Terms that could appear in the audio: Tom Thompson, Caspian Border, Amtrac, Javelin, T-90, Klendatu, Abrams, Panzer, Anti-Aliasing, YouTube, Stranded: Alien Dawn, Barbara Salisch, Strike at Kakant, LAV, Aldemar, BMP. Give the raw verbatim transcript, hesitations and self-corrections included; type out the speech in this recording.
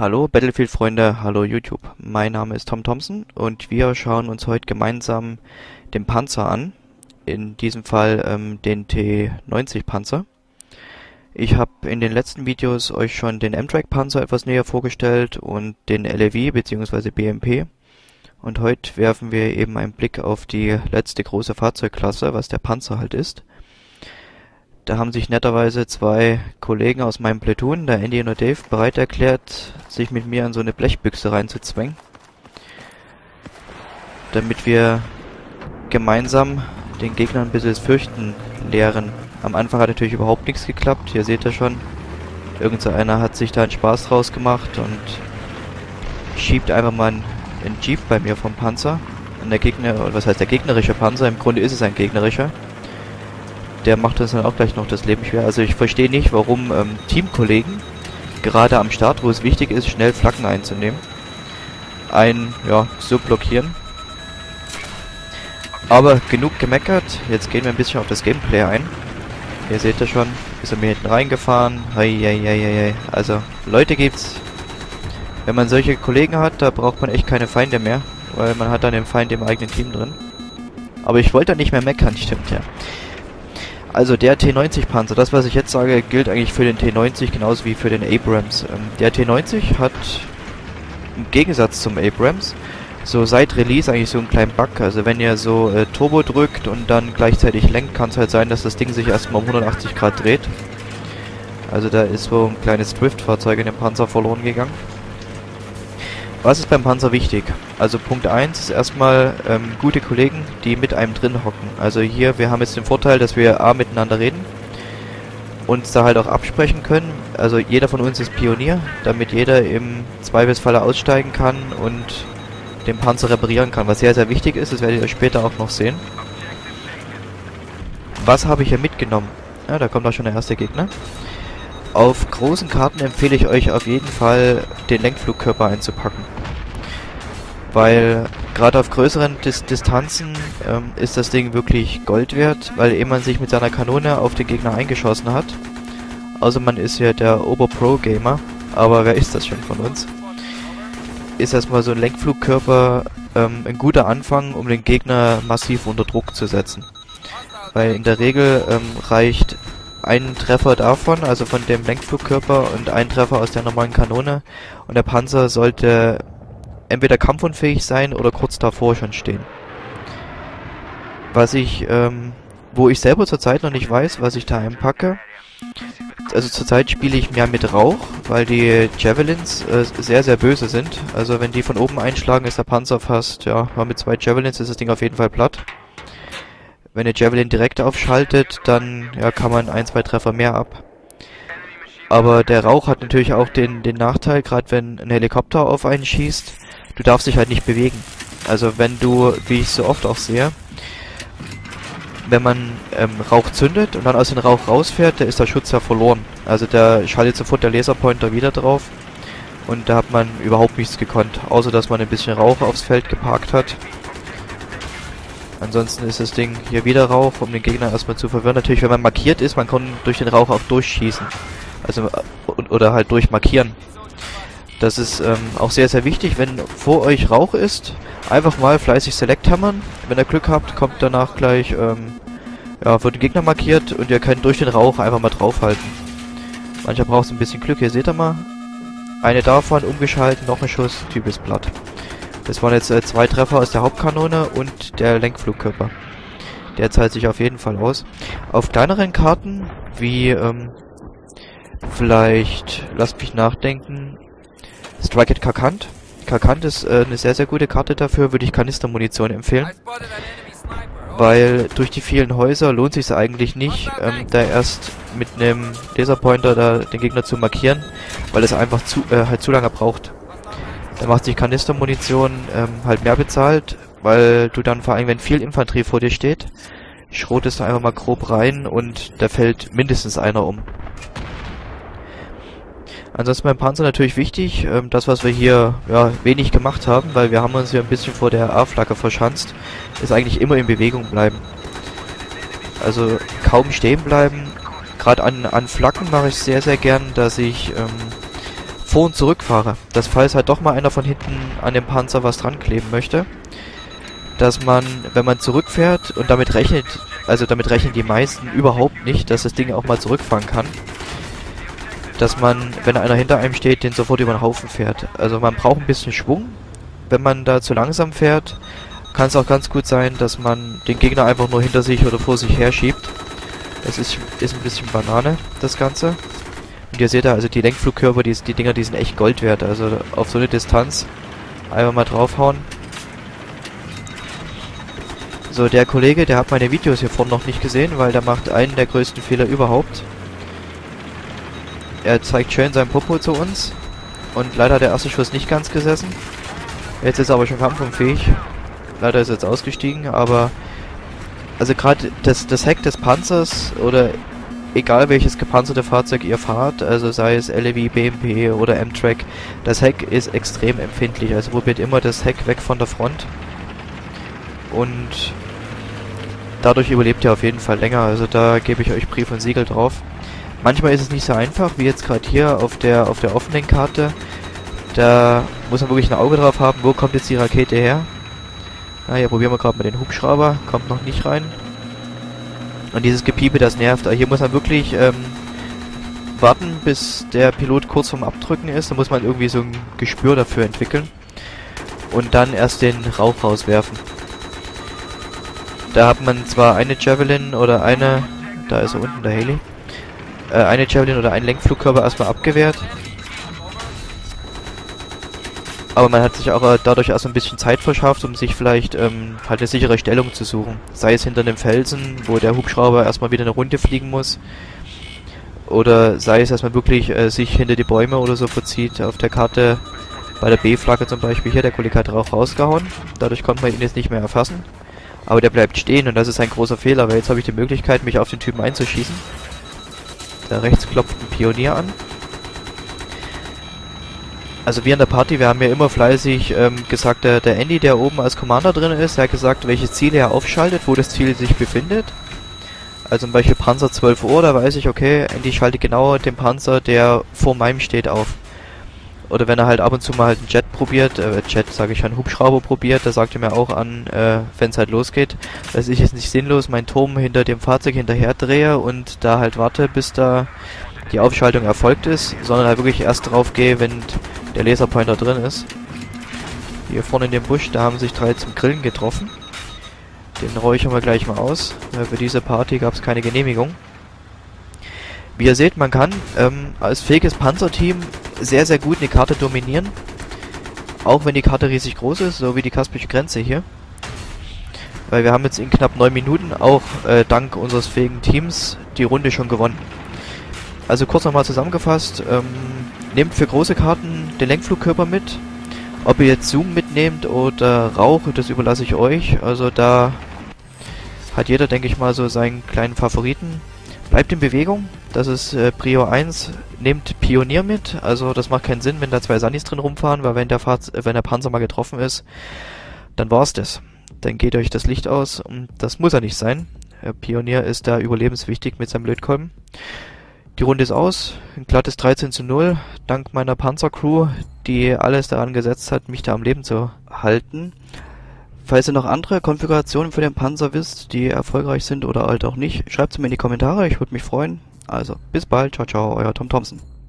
Hallo Battlefield-Freunde, hallo YouTube. Mein Name ist Tom Thompson und wir schauen uns heute gemeinsam den Panzer an. In diesem Fall ähm, den T neunzig Panzer. Ich habe in den letzten Videos euch schon den Amtrac Panzer etwas näher vorgestellt und den L A V bzw. B M P. Und heute werfen wir eben einen Blick auf die letzte große Fahrzeugklasse, was der Panzer halt ist. Da haben sich netterweise zwei Kollegen aus meinem Platoon, der Andy und der Dave, bereit erklärt, sich mit mir in so eine Blechbüchse reinzuzwängen, damit wir gemeinsam den Gegner ein bisschen das Fürchten lehren. Am Anfang hat natürlich überhaupt nichts geklappt, hier seht ihr schon, irgend so einer hat sich da einen Spaß draus gemacht und schiebt einfach mal einen Jeep bei mir vom Panzer. Und der Gegner, oder was heißt der gegnerische Panzer, im Grunde ist es ein gegnerischer. Der macht uns dann auch gleich noch das Leben schwer. Also ich verstehe nicht, warum ähm, Teamkollegen, gerade am Start, wo es wichtig ist, schnell Flaggen einzunehmen, ein, ja, so blockieren. Aber genug gemeckert, jetzt gehen wir ein bisschen auf das Gameplay ein. Ihr seht ja schon, ist er mir hinten reingefahren. Hei, hei, hei, hei. Also Leute gibt's. Wenn man solche Kollegen hat, da braucht man echt keine Feinde mehr, weil man hat dann den Feind im eigenen Team drin. Aber ich wollte da nicht mehr meckern, stimmt ja. Also der T neunzig Panzer, das was ich jetzt sage, gilt eigentlich für den T neunzig genauso wie für den Abrams. Ähm, der T neunzig hat im Gegensatz zum Abrams so seit Release eigentlich so einen kleinen Bug. Also wenn ihr so äh, Turbo drückt und dann gleichzeitig lenkt, kann es halt sein, dass das Ding sich erstmal um hundertachtzig Grad dreht. Also da ist so ein kleines Driftfahrzeug in dem Panzer verloren gegangen. Was ist beim Panzer wichtig? Also Punkt eins ist erstmal ähm, gute Kollegen, die mit einem drin hocken. Also hier, wir haben jetzt den Vorteil, dass wir A miteinander reden, uns da halt auch absprechen können. Also jeder von uns ist Pionier, damit jeder im Zweifelsfalle aussteigen kann und den Panzer reparieren kann. Was sehr, sehr wichtig ist, das werdet ihr später auch noch sehen. Was habe ich hier mitgenommen? Ja, da kommt auch schon der erste Gegner. Auf großen Karten empfehle ich euch auf jeden Fall, den Lenkflugkörper einzupacken. Weil gerade auf größeren Dis Distanzen ähm, ist das Ding wirklich Gold wert, weil eben man sich mit seiner Kanone auf den Gegner eingeschossen hat. Außer man ist ja der Oberpro-Gamer, aber wer ist das schon von uns? Ist erstmal so ein Lenkflugkörper ähm, ein guter Anfang, um den Gegner massiv unter Druck zu setzen. Weil in der Regel ähm, reicht ein Treffer davon, also von dem Lenkflugkörper, und ein Treffer aus der normalen Kanone, und der Panzer sollte entweder kampfunfähig sein oder kurz davor schon stehen. Was ich, ähm, wo ich selber zurzeit noch nicht weiß, was ich da einpacke, also zurzeit spiele ich mehr mit Rauch, weil die Javelins äh, sehr, sehr böse sind. Also wenn die von oben einschlagen, ist der Panzer fast, ja, mit zwei Javelins ist das Ding auf jeden Fall platt. Wenn ihr Javelin direkt aufschaltet, dann ja, kann man ein, zwei Treffer mehr ab. Aber der Rauch hat natürlich auch den, den Nachteil, gerade wenn ein Helikopter auf einen schießt, du darfst dich halt nicht bewegen. Also wenn du, wie ich so oft auch sehe, wenn man ähm, Rauch zündet und dann aus dem Rauch rausfährt, da ist der Schutz ja verloren. Also da schaltet sofort der Laserpointer wieder drauf und da hat man überhaupt nichts gekonnt, außer dass man ein bisschen Rauch aufs Feld geparkt hat. Ansonsten ist das Ding hier wieder Rauch, um den Gegner erstmal zu verwirren. Natürlich, wenn man markiert ist, man kann durch den Rauch auch durchschießen. Also, oder halt durchmarkieren. Das ist ähm, auch sehr, sehr wichtig, wenn vor euch Rauch ist, einfach mal fleißig Select hammern. Wenn ihr Glück habt, kommt danach gleich, ähm, ja, wird ein Gegner markiert und ihr könnt durch den Rauch einfach mal draufhalten. Manchmal braucht es ein bisschen Glück, hier seht ihr mal. Eine davon, umgeschalten, noch ein Schuss, Typ ist platt. Das waren jetzt äh, zwei Treffer aus der Hauptkanone und der Lenkflugkörper. Der zahlt sich auf jeden Fall aus. Auf kleineren Karten, wie ähm, vielleicht, lasst mich nachdenken, Strike at Kakant. Kakant ist äh, eine sehr, sehr gute Karte dafür, würde ich Kanistermunition empfehlen. Weil durch die vielen Häuser lohnt sich es eigentlich nicht, ähm, da erst mit einem Laserpointer da den Gegner zu markieren, weil es einfach zu, äh, halt zu lange braucht. Da macht sich Kanistermunition ähm, halt mehr bezahlt, weil du dann vor allem, wenn viel Infanterie vor dir steht, schrotest du einfach mal grob rein und da fällt mindestens einer um. Ansonsten beim Panzer natürlich wichtig, ähm, das was wir hier ja, wenig gemacht haben, weil wir haben uns hier ein bisschen vor der A-Flagge verschanzt, ist eigentlich immer in Bewegung bleiben. Also kaum stehen bleiben, gerade an, an Flaggen mache ich sehr, sehr gern, dass ich Ähm, vor und zurück fahre. Dass falls halt doch mal einer von hinten an dem Panzer was dran kleben möchte, dass man, wenn man zurückfährt und damit rechnet, also damit rechnen die meisten überhaupt nicht, dass das Ding auch mal zurückfahren kann, dass man, wenn einer hinter einem steht, den sofort über den Haufen fährt. Also man braucht ein bisschen Schwung. Wenn man da zu langsam fährt, kann es auch ganz gut sein, dass man den Gegner einfach nur hinter sich oder vor sich her schiebt. Es ist, ist ein bisschen Banane, das Ganze. Und ihr seht da, also die Lenkflugkörper, die, die Dinger, die sind echt Gold wert. Also auf so eine Distanz einfach mal draufhauen. So, der Kollege, der hat meine Videos hier vorne noch nicht gesehen, weil der macht einen der größten Fehler überhaupt. Er zeigt schön sein Popo zu uns. Und leider hat der erste Schuss nicht ganz gesessen. Jetzt ist er aber schon kampfunfähig. Leider ist er jetzt ausgestiegen, aber... Also gerade das, das Heck des Panzers, oder egal welches gepanzerte Fahrzeug ihr fahrt, also sei es L A V, B M P oder Amtrac, das Heck ist extrem empfindlich. Also probiert immer das Heck weg von der Front. Und dadurch überlebt ihr auf jeden Fall länger. Also da gebe ich euch Brief und Siegel drauf. Manchmal ist es nicht so einfach, wie jetzt gerade hier auf der, auf der offenen Karte. Da muss man wirklich ein Auge drauf haben, wo kommt jetzt die Rakete her. Na, hier probieren wir gerade mal den Hubschrauber, kommt noch nicht rein. Und dieses Gepiepe, das nervt. Hier muss man wirklich ähm, warten, bis der Pilot kurz vorm Abdrücken ist. Da muss man irgendwie so ein Gespür dafür entwickeln. Und dann erst den Rauch rauswerfen. Da hat man zwar eine Javelin oder eine... Da ist er unten, der Heli. Äh, eine Javelin oder einen Lenkflugkörper erstmal abgewehrt. Aber man hat sich auch dadurch erst ein bisschen Zeit verschafft, um sich vielleicht ähm, halt eine sichere Stellung zu suchen. Sei es hinter einem Felsen, wo der Hubschrauber erstmal wieder eine Runde fliegen muss. Oder sei es, dass man wirklich äh, sich hinter die Bäume oder so verzieht. Auf der Karte bei der B-Flagge zum Beispiel hier, der Kollege hat Rauch rausgehauen. Dadurch konnte man ihn jetzt nicht mehr erfassen. Aber der bleibt stehen und das ist ein großer Fehler, weil jetzt habe ich die Möglichkeit, mich auf den Typen einzuschießen. Da rechts klopft ein Pionier an. Also wir in der Party, wir haben ja immer fleißig ähm, gesagt, der, der Andy, der oben als Commander drin ist, der hat gesagt, welche Ziele er aufschaltet, wo das Ziel sich befindet. Also zum Beispiel Panzer zwölf Uhr, da weiß ich, okay, Andy schaltet genau den Panzer, der vor meinem steht, auf. Oder wenn er halt ab und zu mal halt einen Jet probiert, äh, Jet sage ich, einen Hubschrauber probiert, da sagt er mir auch an, äh, wenn es halt losgeht, dass ich jetzt nicht sinnlos meinen Turm hinter dem Fahrzeug hinterher drehe und da halt warte, bis da die Aufschaltung erfolgt ist, sondern halt wirklich erst drauf gehe, wenn der Laserpointer drin ist. Hier vorne in dem Busch, da haben sich drei zum Grillen getroffen. Den räuchern wir gleich mal aus, weil für diese Party gab es keine Genehmigung. Wie ihr seht, man kann ähm, als fähiges Panzerteam sehr, sehr gut eine Karte dominieren. Auch wenn die Karte riesig groß ist, so wie die kaspische Grenze hier. Weil wir haben jetzt in knapp neun Minuten auch äh, dank unseres fähigen Teams die Runde schon gewonnen. Also kurz nochmal zusammengefasst, ähm, nehmt für große Karten den Lenkflugkörper mit. Ob ihr jetzt Zoom mitnehmt oder Rauch, das überlasse ich euch. Also da hat jeder, denke ich mal, so seinen kleinen Favoriten. Bleibt in Bewegung, das ist äh, Prio eins. Nehmt Pionier mit, also das macht keinen Sinn, wenn da zwei Sunnis drin rumfahren, weil wenn der, Fahrz äh, wenn der Panzer mal getroffen ist, dann war's das. Dann geht euch das Licht aus und das muss ja nicht sein. Der Pionier ist da überlebenswichtig mit seinem Lötkolben. Die Runde ist aus, ein glattes dreizehn zu null, dank meiner Panzercrew, die alles daran gesetzt hat, mich da am Leben zu halten. Falls ihr noch andere Konfigurationen für den Panzer wisst, die erfolgreich sind oder halt auch nicht, schreibt es mir in die Kommentare, ich würde mich freuen. Also, bis bald, ciao, ciao, euer Tom Thompson.